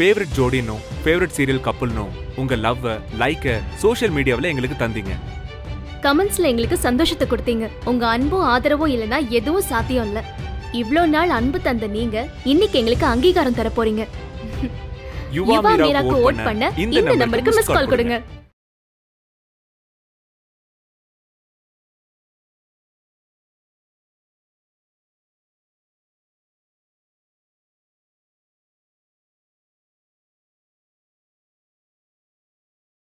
favorite jodi no, favorite serial couple no, unga love, like, social media vla engalukku thandinga. Comments la engalukku sandoshata koduthinga. Unga anbu aadharavo illana edhuvum sathiyam illa. Ivlo naal anbu thandha neenga innikku engalukku angikaram thara poringa. Yuva Meera vote panna indha number ku miss call kudunga.